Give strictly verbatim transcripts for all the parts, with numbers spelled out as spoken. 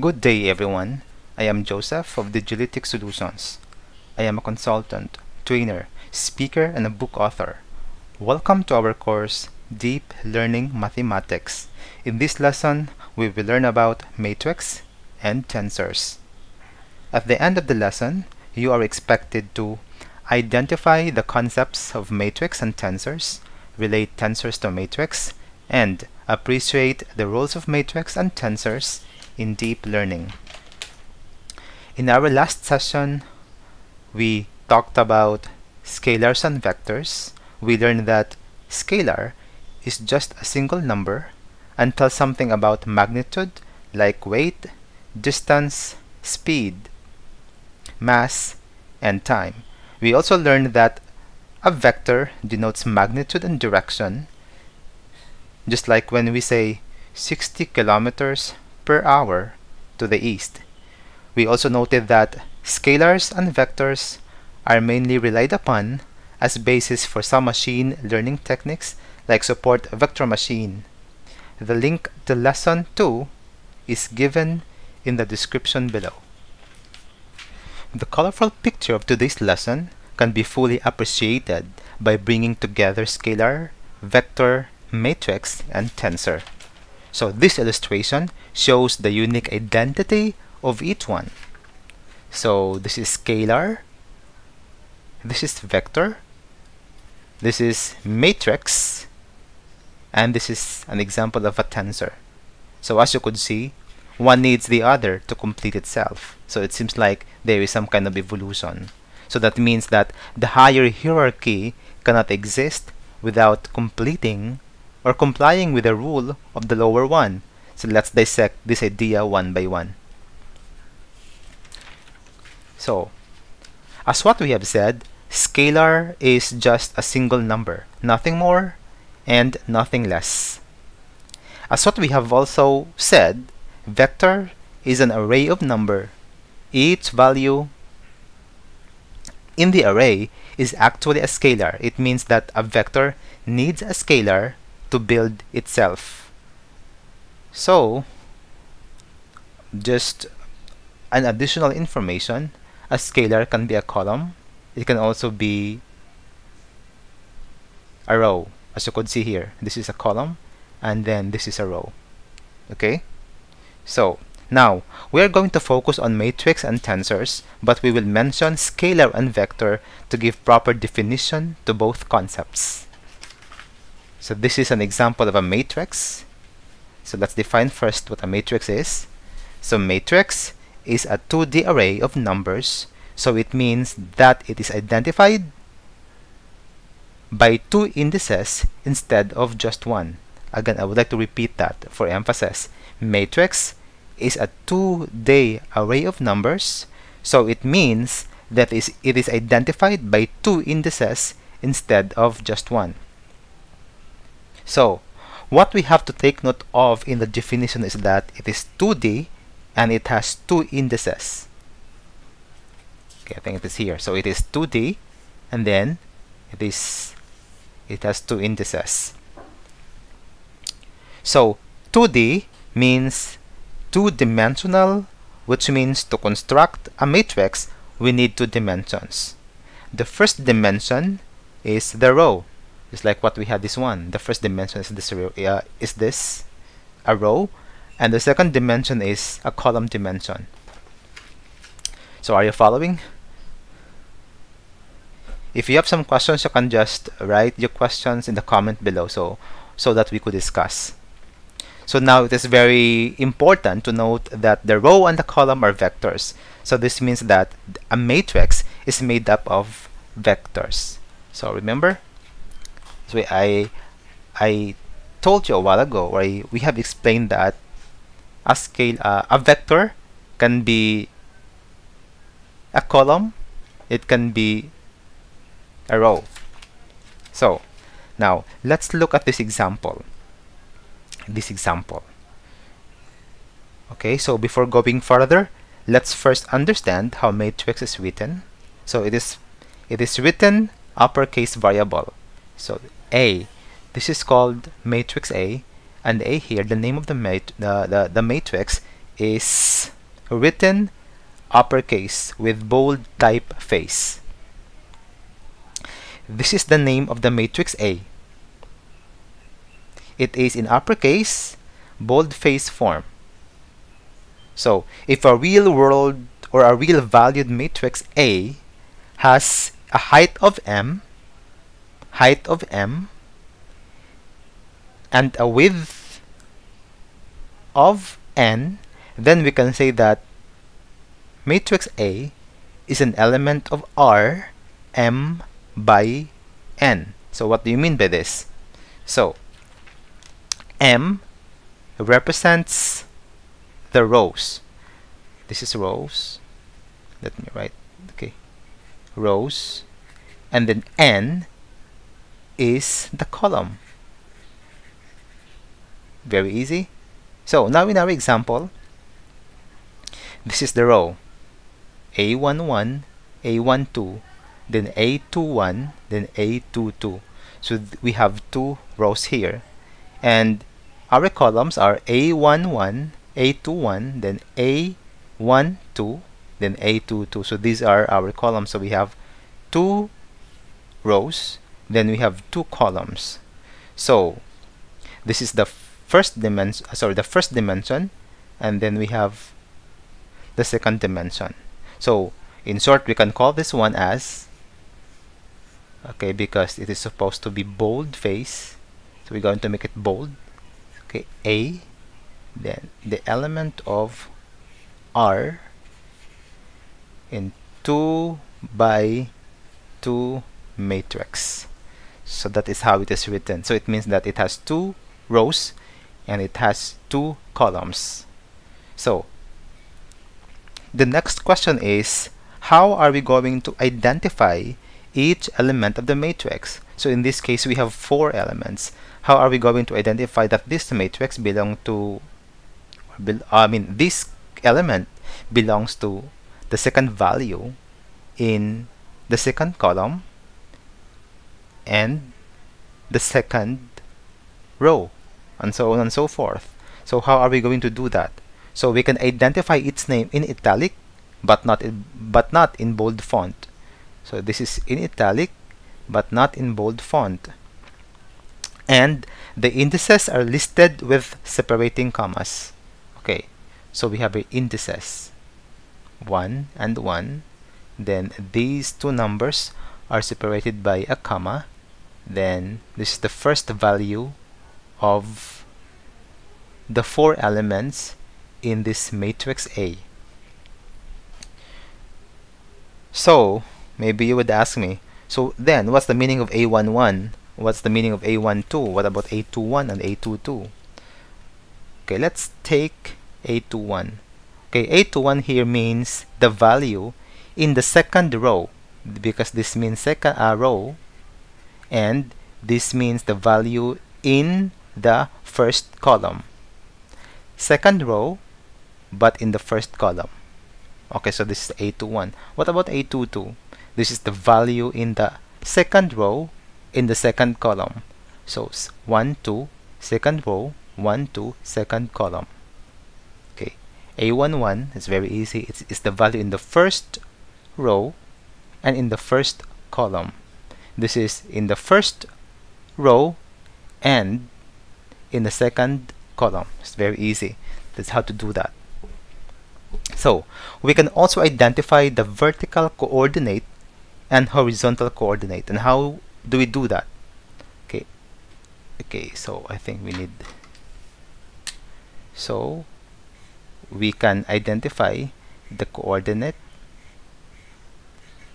Good day, everyone. I am Joseph of Digilitic Solutions. I am a consultant, trainer, speaker, and a book author. Welcome to our course, Deep Learning Mathematics. In this lesson, we will learn about matrix and tensors. At the end of the lesson, you are expected to identify the concepts of matrix and tensors, relate tensors to matrix, and appreciate the roles of matrix and tensors in deep learning. In our last session, we talked about scalars and vectors. We learned that scalar is just a single number and tells something about magnitude like weight, distance, speed, mass, and time. We also learned that a vector denotes magnitude and direction, just like when we say sixty kilometers per hour to the east. We also noted that scalars and vectors are mainly relied upon as basis for some machine learning techniques like support vector machine. The link to lesson two is given in the description below. The colorful picture of today's lesson can be fully appreciated by bringing together scalar, vector, matrix, and tensor. So this illustration shows the unique identity of each one. So this is scalar, this is vector, this is matrix, and this is an example of a tensor. So as you could see, one needs the other to complete itself. So it seems like there is some kind of evolution. So that means that the higher hierarchy cannot exist without completing or complying with the rule of the lower one. So let's dissect this idea one by one. So, as what we have said, scalar is just a single number, nothing more and nothing less. As what we have also said, vector is an array of number. Each value in the array is actually a scalar. It means that a vector needs a scalar to build itself. So, just an additional information, a scalar can be a column. It can also be a row. As you could see here, this is a column and then this is a row. Okay? So, now, we are going to focus on matrix and tensors, but we will mention scalar and vector to give proper definition to both concepts. So this is an example of a matrix. So let's define first what a matrix is. So matrix is a two D array of numbers. So it means that it is identified by two indices instead of just one. Again, I would like to repeat that for emphasis. Matrix is a two D array of numbers. So it means that it is identified by two indices instead of just one. So, what we have to take note of in the definition is that it is two D and it has two indices. Okay, I think it is here. So it is two D and then it is it has two indices. So two D means two-dimensional, which means to construct a matrix, we need two dimensions. The first dimension is the row. It's like what we had this one. The first dimension is this, uh, is this a row, and the second dimension is a column dimension. So are you following? If you have some questions, you can just write your questions in the comment below so, so that we could discuss. So now it is very important to note that the row and the column are vectors. So this means that a matrix is made up of vectors. So remember? So I, I told you a while ago, or I, we have explained that a scale, uh, a vector can be a column, it can be a row. So now let's look at this example. This example. Okay, so before going further, let's first understand how matrix is written. So it is, it is written uppercase variable. So A, this is called matrix A, and A here, the name of the, mat the, the, the matrix is written uppercase with bold typeface. This is the name of the matrix A. It is in uppercase, boldface form. So, if a real world or a real valued matrix A has a height of M, height of M, and a width of N, then we can say that matrix A is an element of R, M by N. So, what do you mean by this? So, M represents the rows. This is rows. Let me write. Okay, rows, and then N is the column. Very easy. So now in our example, this is the row: A one one, A one two, then A two one, then A two two. So we have two rows here, and our columns are A one one, A two one, then A one two, then A two two. So these are our columns. So we have two rows, then we have two columns. So this is the first dimension, sorry, the first dimension, and then we have the second dimension. So in short, we can call this one as, okay, because it is supposed to be bold face, so we're going to make it bold. Okay, A, then the element of R in two by two matrix. So that is how it is written. So it means that it has two rows and it has two columns. So the next question is, how are we going to identify each element of the matrix? So in this case, we have four elements. How are we going to identify that this matrix belongs to, I mean, this element belongs to the second value in the second column and the second row, and so on and so forth. So how are we going to do that? So we can identify its name in italic, but not in, but not in bold font. So this is in italic, but not in bold font. And the indices are listed with separating commas. Okay, so we have indices one and one. Then these two numbers are separated by a comma. Then this is the first value of the four elements in this matrix A. So maybe you would ask me, so then what's the meaning of A one one? What's the meaning of A one two? What about A two one and A two two? Okay, let's take A two one. Okay, A two one here means the value in the second row, because this means second uh, row, and this means the value in the first column. Second row, but in the first column. Okay, so this is A two one. What about A two two? This is the value in the second row, in the second column. So one two, second row, one two, second column. Okay, A one one is very easy. It's, it's the value in the first row and in the first column. This is in the first row and in the second column. It's very easy. That's how to do that. So we can also identify the vertical coordinate and horizontal coordinate. And how do we do that? Okay, okay, so I think we need, so we can identify the coordinate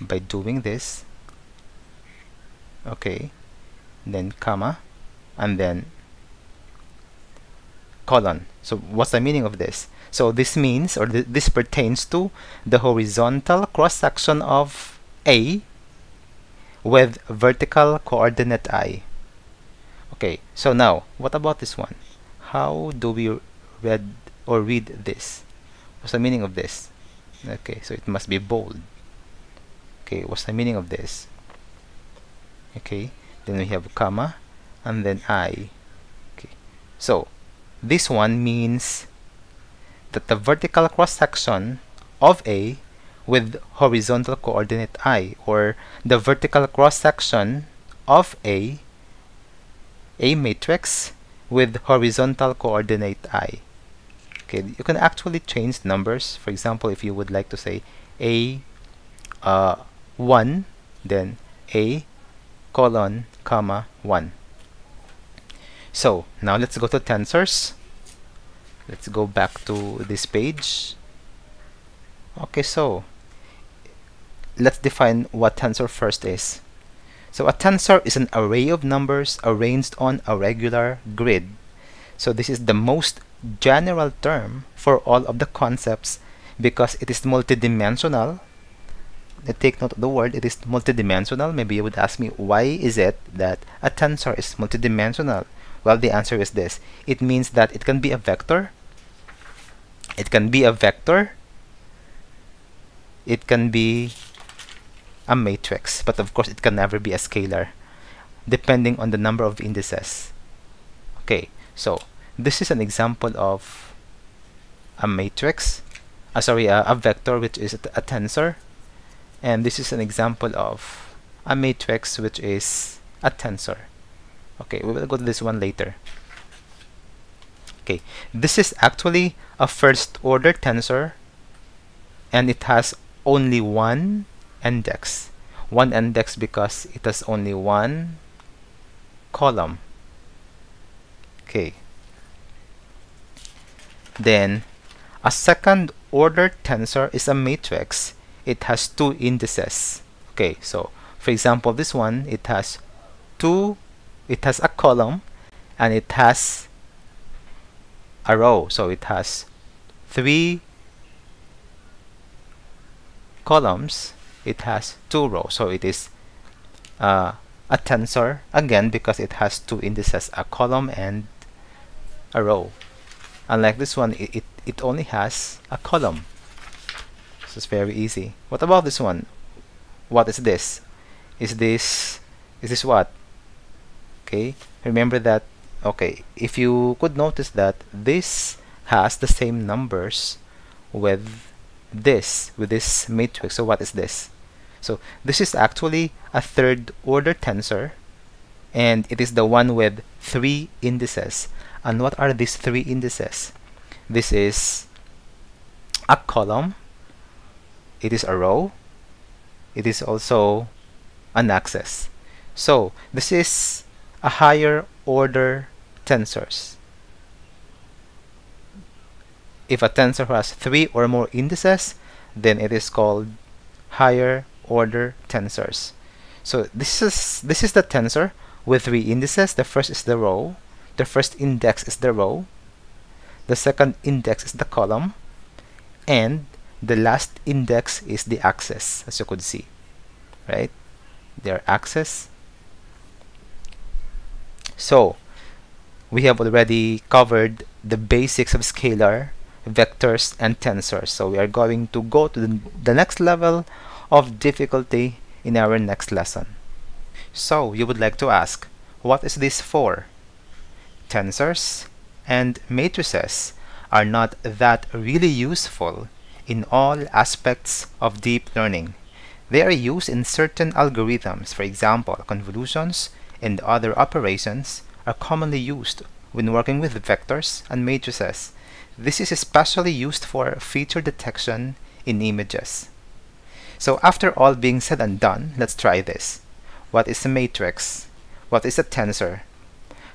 by doing this. Okay, then comma, and then colon. So what's the meaning of this? So this means, or th this pertains to the horizontal cross-section of A with vertical coordinate I. Okay, so now what about this one? How do we read or read this? What's the meaning of this? Okay, so it must be bold. Okay, what's the meaning of this? Okay, then we have comma and then I. Okay, so this one means that the vertical cross-section of A with horizontal coordinate I, or the vertical cross-section of A, A matrix with horizontal coordinate I. Okay, you can actually change numbers. For example, if you would like to say A uh, one, then A colon comma one. So now let's go to tensors. Let's go back to this page. Okay, so let's define what tensor first is. So a tensor is an array of numbers arranged on a regular grid. So this is the most general term for all of the concepts because it is multidimensional. Take note of the word, it is multidimensional. Maybe you would ask me, why is it that a tensor is multidimensional? Well, the answer is this. It means that it can be a vector. It can be a vector. It can be a matrix. But of course, it can never be a scalar, depending on the number of indices. Okay, so this is an example of a matrix. Uh, sorry, uh, a vector, which is a tensor. And this is an example of a matrix, which is a tensor. Okay, we will go to this one later. Okay, this is actually a first order tensor, and it has only one index. One index because it has only one column. Okay. Then a second order tensor is a matrix. It has two indices. Okay, so for example, this one, it has two, it has a column, and it has a row. So it has three columns, it has two rows. So it is uh, a tensor again because it has two indices, a column and a row. Unlike this one, it, it, it only has a column. It's very easy. What about this one? What is this? Is this is this what? Okay. Remember that. Okay. If you could notice that this has the same numbers with this with this matrix. So what is this? So this is actually a third order tensor, and it is the one with three indices. And what are these three indices? This is a column. It is a row. It is also an axis. So this is a higher order tensors. If a tensor has three or more indices, then it is called higher order tensors. So this is this is the tensor with three indices. The first is the row. The first index is the row. The second index is the column, and the last index is the axis, as you could see, right? Their axis. So we have already covered the basics of scalar, vectors, and tensors. So we are going to go to the, the next level of difficulty in our next lesson. So you would like to ask, what is this for? Tensors and matrices are not that really useful in all aspects of deep learning. They are used in certain algorithms. For example, convolutions and other operations are commonly used when working with vectors and matrices. This is especially used for feature detection in images. So after all being said and done, let's try this. What is a matrix? What is a tensor?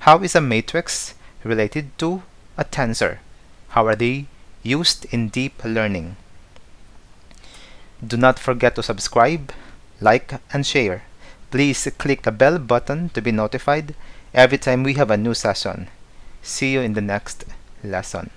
How is a matrix related to a tensor? How are they used in deep learning? Do not forget to subscribe, like, and share. Please click the bell button to be notified every time we have a new session. See you in the next lesson.